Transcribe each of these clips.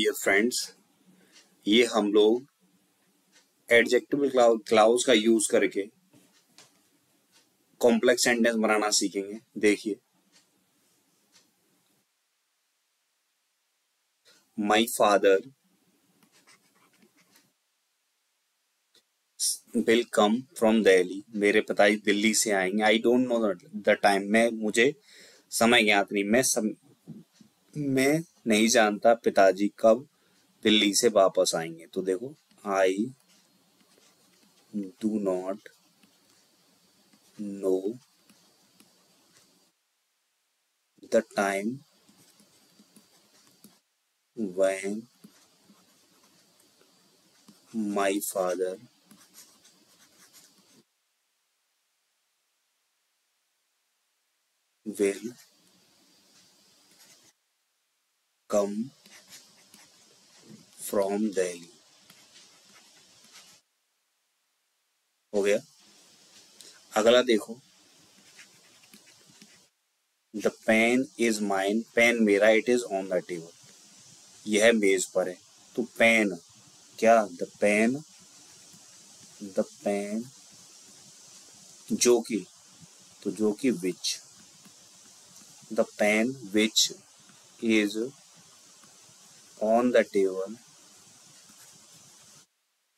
Dear friends, ये हम लोग एडजेक्टिवल क्लॉज का यूज करके कॉम्प्लेक्स सेंटेंस बनाना सीखेंगे। देखिए, my father will come from Delhi, मेरे पिताजी दिल्ली से आएंगे। I don't know the time, मुझे समय ज्ञात नहीं, मैं नहीं जानता पिताजी कब दिल्ली से वापस आएंगे। तो देखो, I do not know the time when my father will come from Delhi। हो गया। अगला देखो, the pen is mine, pen मेरा, it is on the table, यह मेज पर है। तो पेन क्या, the pen जो कि which, the pen which is on the table,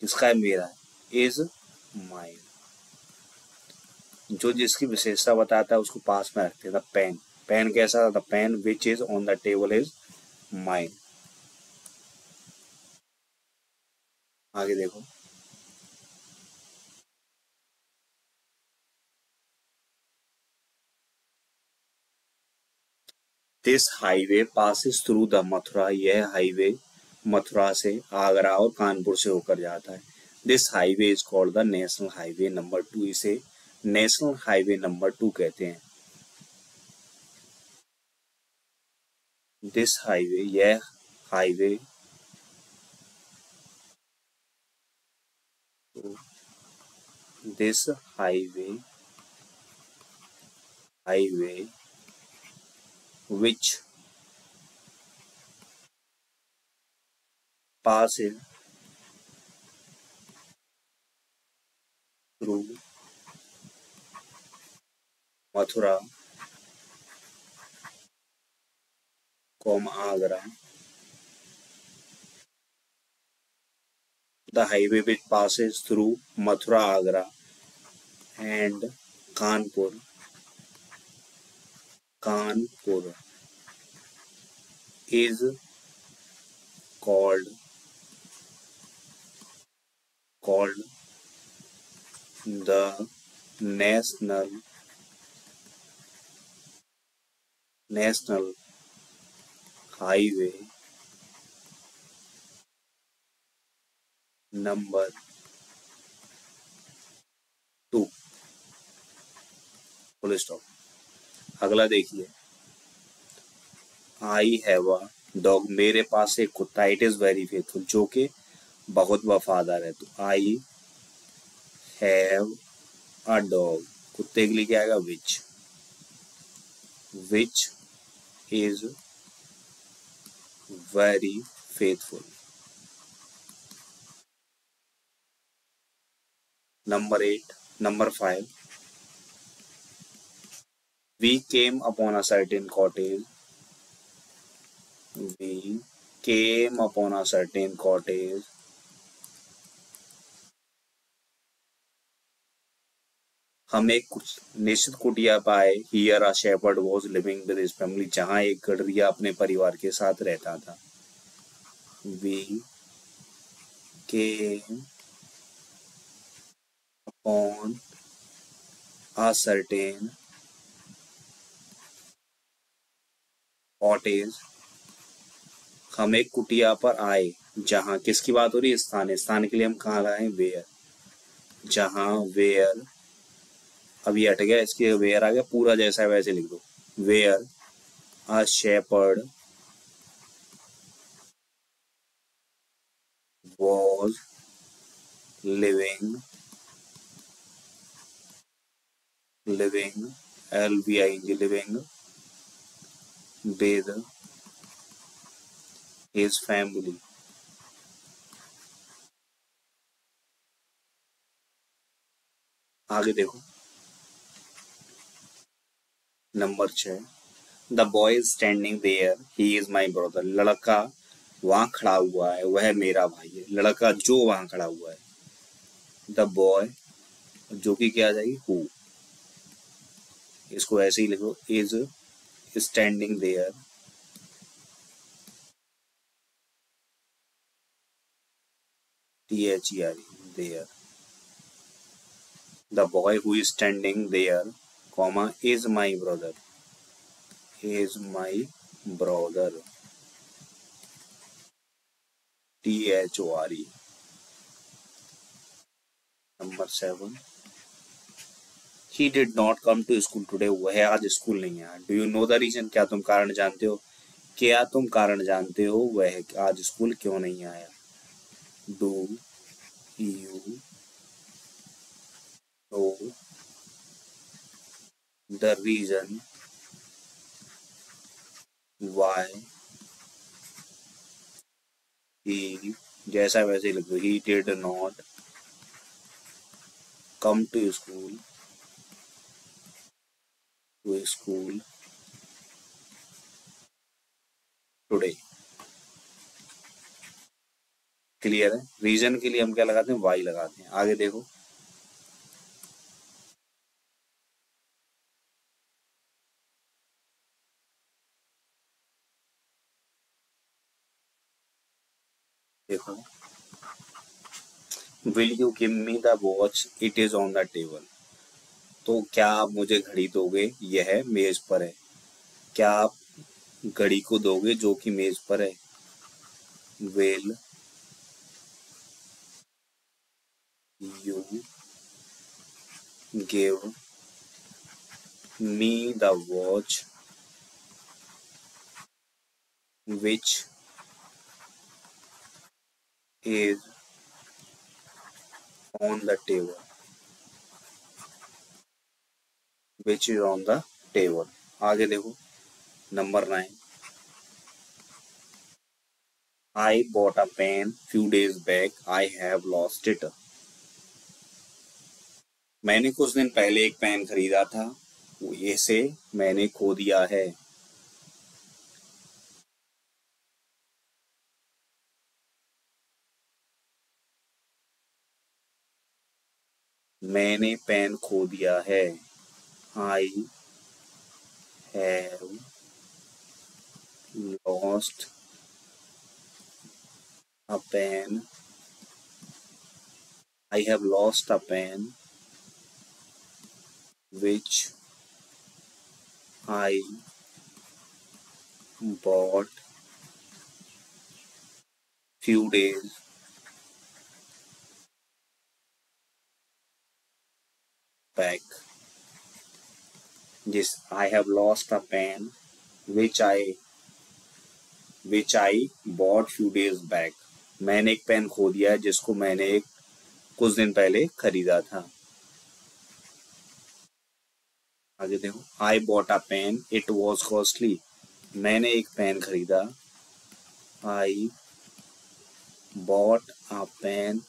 जिसका मेरा, is mine। जो जिसकी विशेषता बताता है उसको पास में रखते हैं। the pen, pen कैसा, the pen which is on the table is mine। आगे देखो, this highway passes through the Mathura, यह हाईवे मथुरा से, आगरा और कानपुर से होकर जाता है। This highway is called the national highway number 2, इसे नेशनल हाईवे नंबर 2 कहते हैं। दिस हाईवे, यह highway, this highway which passes through Mathura, Agra। The highway which passes through Mathura, Agra and Kanpur is called the national highway number 2। Full stop. अगला देखिए, I have a dog, मेरे पास एक कुत्ता, it is very faithful, जो कि बहुत वफादार है। तो आई हैव अ डॉग, कुत्ते के लिए क्या आएगा, which is very faithful. Number 5, we came upon a certain cottage, हम एक निश्चित कुटिया पाए, here a shepherd was living with his family, जहां एक गडरिया अपने परिवार के साथ रहता था। We came upon a certain cottage, हम एक कुटिया पर आए, जहां, किसकी बात हो रही है, स्थान के लिए हम कहाँ आए, वेयर, अभी हट गया, इसके वेयर आ गया, पूरा जैसा है वैसे लिख दो, where a shepherd was living LVING, living with his family. आगे देखो number 6 The boy is standing there. He is my brother. लड़का वहां खड़ा हुआ है, वह मेरा भाई है. लड़का जो वहां खड़ा हुआ है, The boy जो कि क्या आ जाएगी who. इसको ऐसे ही लिखो is standing there. T-H-E-R-E there. The boy who is standing there, comma, is my brother. Is my brother. T-H-O-R-E. Number 7. He did not come to school today. वह आज स्कूल नहीं आया. Do you know the reason? क्या तुम कारण जानते हो? वह आज स्कूल क्यों नहीं आया? Do you know the reason why he जैसा वैसे ही लिखो he did not come to school today. Clear है. रीजन के लिए हम क्या लगाते हैं? वाई लगाते हैं. आगे देखो Will you give me the watch? It is on the table. तो क्या आप मुझे घड़ी दोगे? यह मेज पर है. क्या आप घड़ी को दोगे जो कि मेज पर है? Will you give me the watch which is on the table? Which is on the table. आगे देखो number 9. I bought a pen few days back. I have lost it. मैंने कुछ दिन पहले एक पेन खरीदा था, इसे मैंने खो दिया है. मैंने पेन खो दिया है. I have lost a pen. I have lost a pen which I bought few days back. Yes, I have lost a pen which I bought few days back. मैंने एक पेन खो दिया जिसको मैंने कुछ दिन पहले खरीदा था. आगे देखो I bought a pen. It was costly. मैंने एक पेन खरीदा. I bought a pen.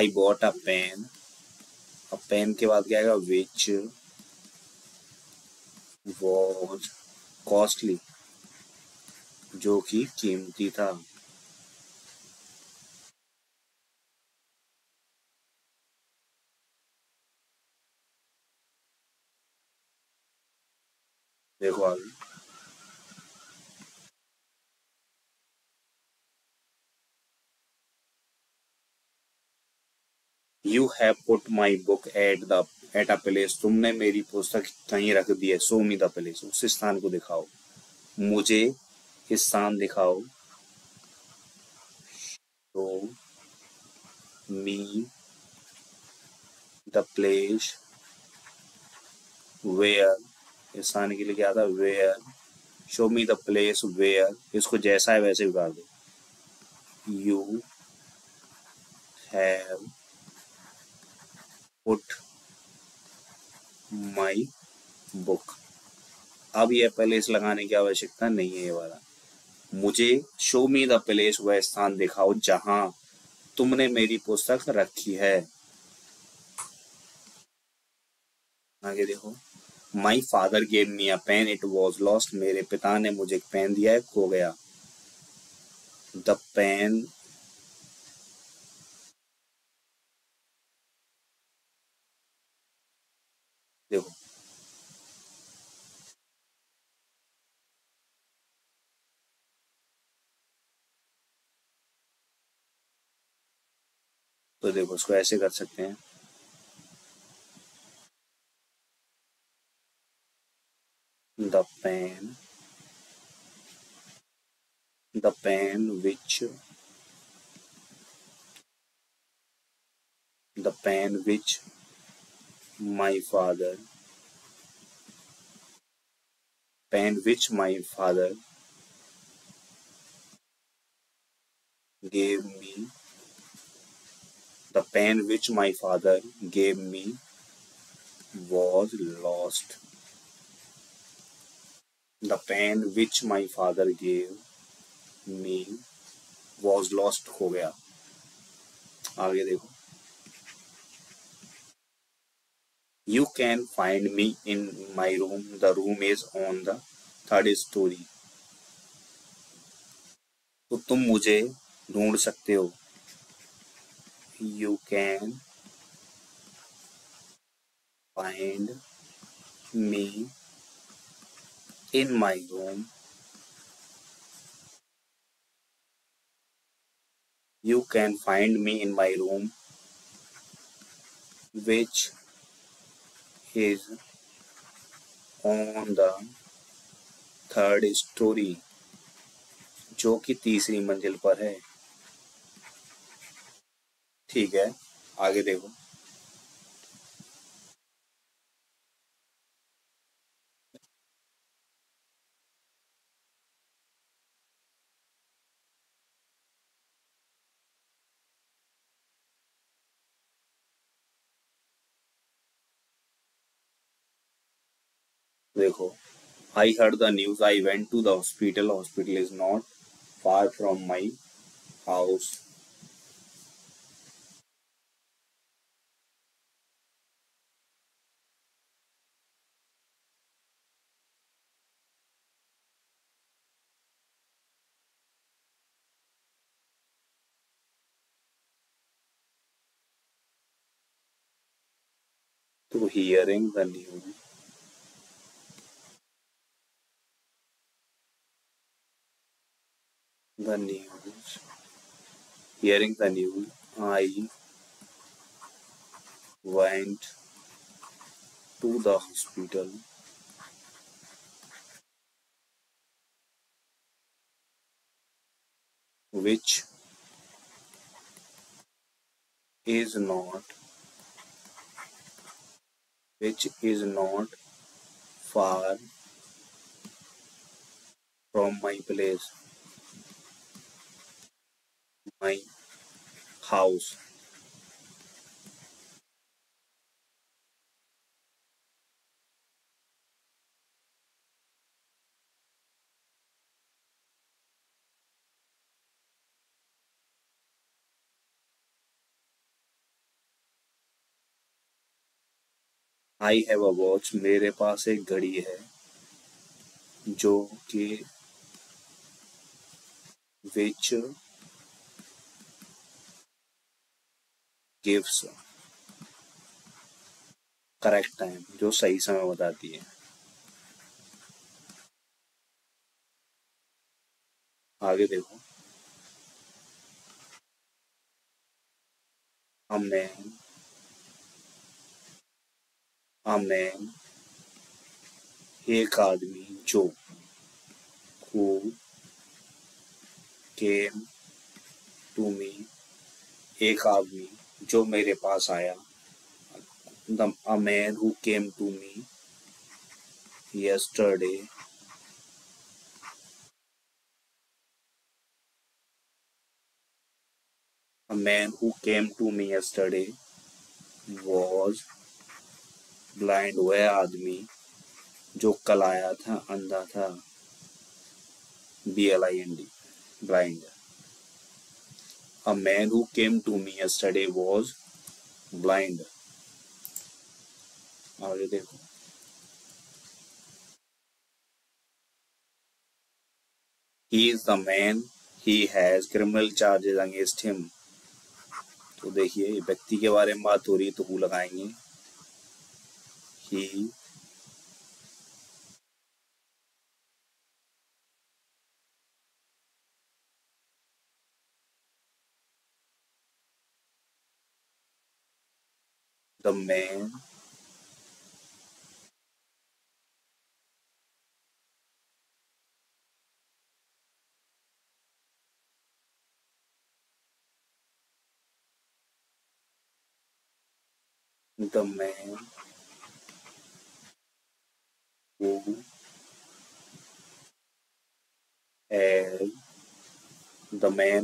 I bought a pen. अब पेन के बाद क्या आएगा? विच वॉज कॉस्टली, जो कि कीमती था. देखो आगे You have put my book at a place. तुमने मेरी पुस्तक कहीं रख दी है. Show me the place. उस स्थान को दिखाओ, मुझे स्थान दिखाओ. Show me the place where. स्थान के लिए क्या था? Where. Show me the place where. इसको जैसा है वैसे उतार दो. You have put my book. अब यह पहले इस लगाने की आवश्यकता नहीं है. ये वाला मुझे शो मी द प्लेस, वह स्थान दिखाओ जहां तुमने मेरी पुस्तक रखी है। आगे देखो, my father gave me a pen, it was lost. मेरे पिता ने मुझे एक पेन दिया है, खो गया। द पेन देखो, तो देखो इसको ऐसे कर सकते हैं, the pen which my father, pen which my father gave me, the pen which my father gave me was lost. The pen which my father gave me was lost, हो गया। आगे देखो, you can find me in my room, the room is on the third story. तो तुम मुझे ढूंढ सकते हो, you can find me in my room, you can find me in my room, which is on the third story, जो कि तीसरी मंजिल पर है। ठीक है, आगे देखो, देखो, I heard the news, I went to the hospital, hospital is not far from my house. To hearing the news, hearing the news, I went to the hospital. Which is not far from my place, my house. I have a watch, मेरे पास एक घड़ी है, जो कि which gives correct time, जो सही समय बताती है। आगे देखो, हमने एक आदमी जो came to me, एक आदमी जो मेरे पास आया, a man who came to me yesterday, a man who came to me yesterday was blind. वह आदमी जो कल आया था अंधा था। blind, blind. A man who came to me yesterday was blind. और ये देखो he is the man, he has criminal charges against him. तो देखिए व्यक्ति के बारे में बात हो रही है तो वो लगाएंगे he the man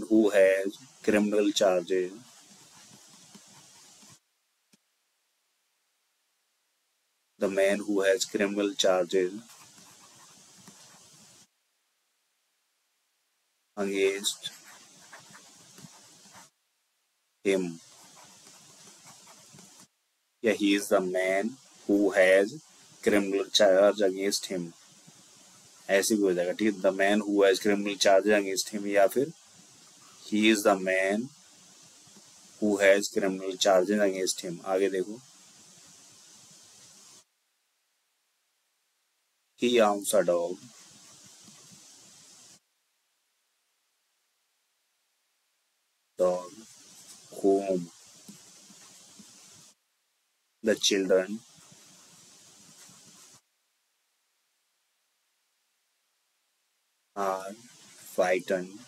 who has criminal charges against him. Yeah, he is the man who has criminal charge against him. ऐसे भी हो जाएगा ठीक है. The man who has criminal charges against him या फिर he is the man who has criminal charges against him. आगे देखो he owns a dog. Dog whom the children are frightened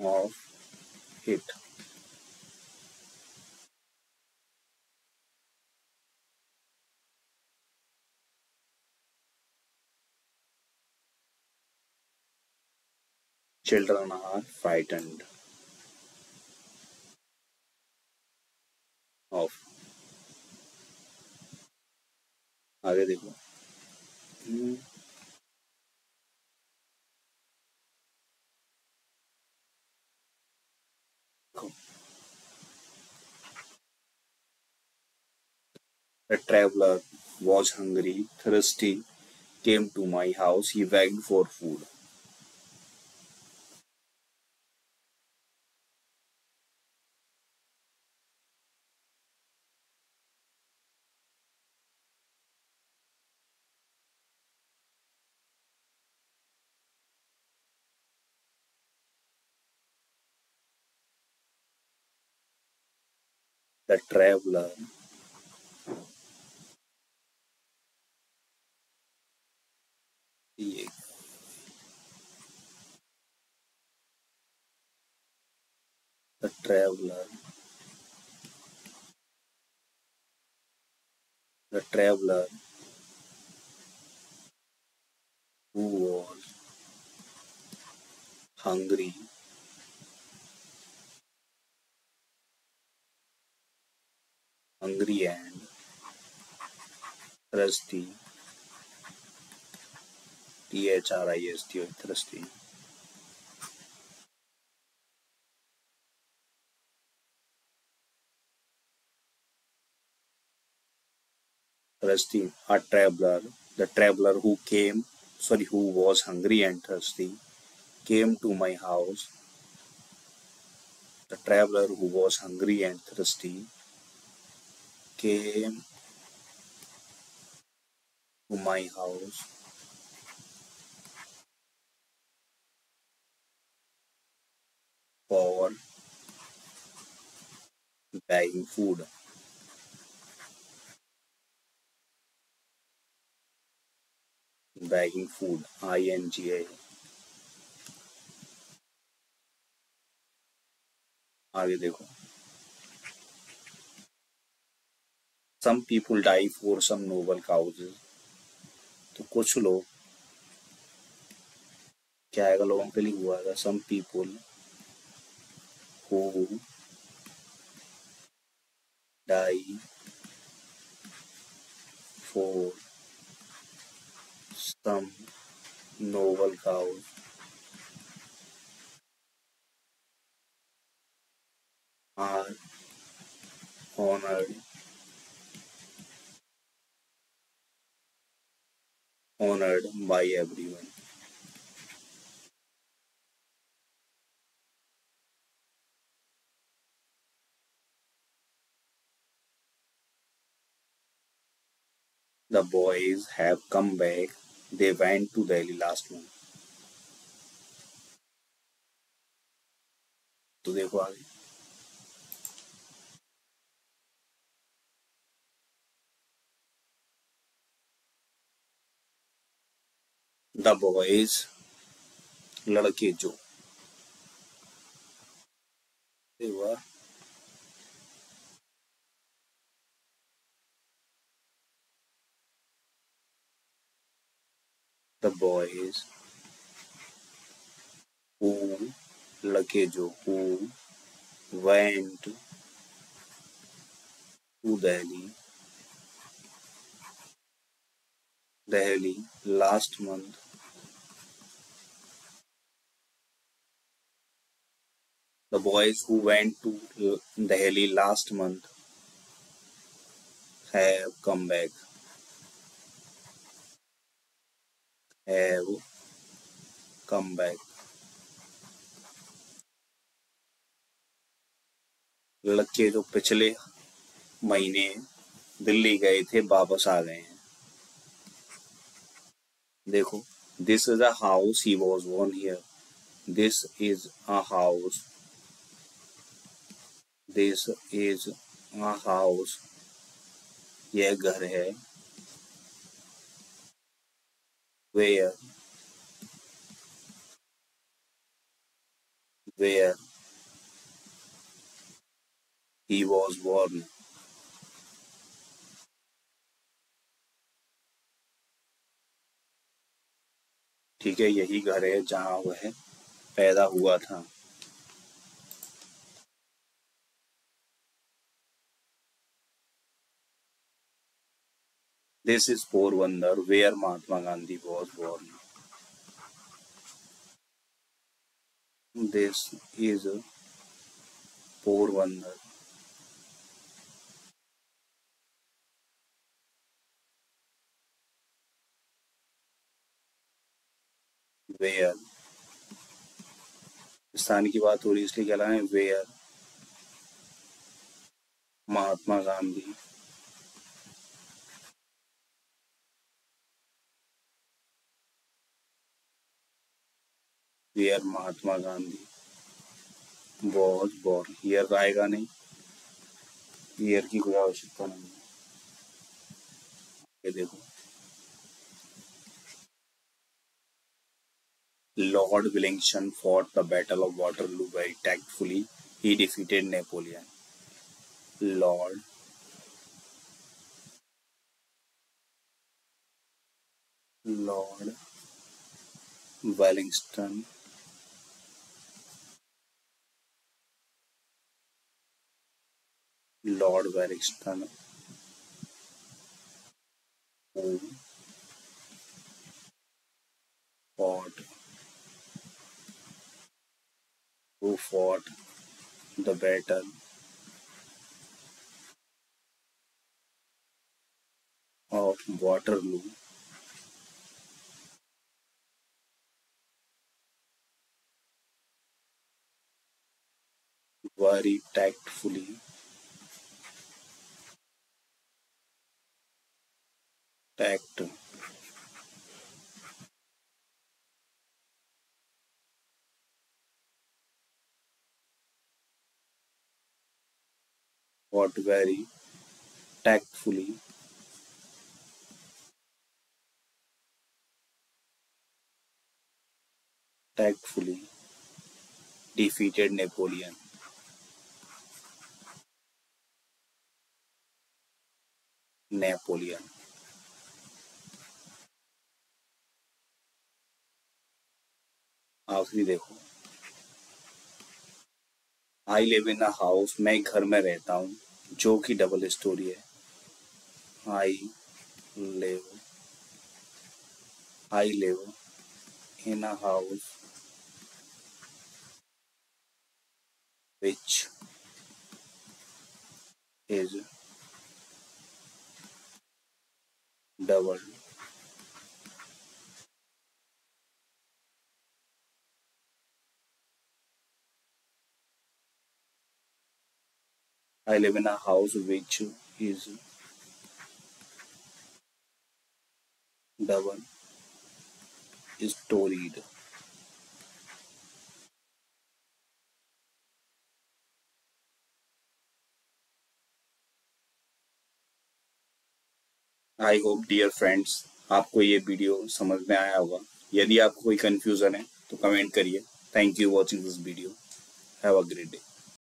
of it. Children are frightened of. आगे देखो a traveler was hungry, thirsty, came to my house. He begged for food. The traveler the traveler who was hungry and thirsty, thirsty, thirsty, thirsty, a traveler, the traveler who came, sorry, who was hungry and thirsty, came to my house. The traveler who was hungry and thirsty came to my house. For buying food. Buying food. INGA. आगे देखो. Some people die for some noble causes. तो कुछ लोग क्या आएगा लोगों के लिए हुआ था. Some people who die for some novel cows. Are honored by everyone. The boys have come back. They went to Delhi last month. तो देखो आगे The boys लड़के जो they were the boys who लड़के जो who went to Delhi last month The boys who went to Delhi last month have come back. लड़के जो पिछले महीने दिल्ली गए थे वापस आ गए हैं. देखो, this is a house he was born here. This is a house. This is a house. यह घर है. Where he was born. ठीक है, यही घर है जहाँ वह पैदा हुआ था. This is Porbandar, where Mahatma Gandhi was born. This is Porbandar. Where स्थान की बात हो रही है इसलिए क्या लाएं where Mahatma Gandhi Where Mahatma Gandhi was born. Here आएगा नहीं. Here की कोई आवश्यकता नहीं. ये देखो. Lord Wellington fought the Battle of Waterloo very tactfully. He defeated Napoleon. Lord Wellington Lord Wellington, who fought the battle of Waterloo, very tactfully. What very tactfully defeated Napoleon. आखिरी देखो. I live in a house. मैं घर में रहता हूँ जो कि double storey है. I level, high level, in a house which is double I live in a house which is double storied. I hope dear friends आपको ये वीडियो समझ में आया होगा. यदि आपको कोई कंफ्यूजन है तो कमेंट करिए. Thank you watching this video. Have a great day.